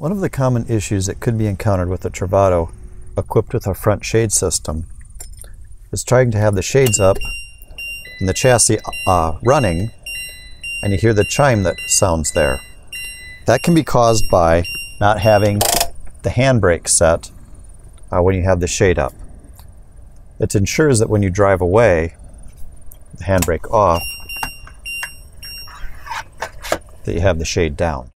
One of the common issues that could be encountered with a Travato equipped with a front shade system is trying to have the shades up and the chassis running, and you hear the chime that sounds there. That can be caused by not having the handbrake set when you have the shade up. It ensures that when you drive away, the handbrake off, that you have the shade down.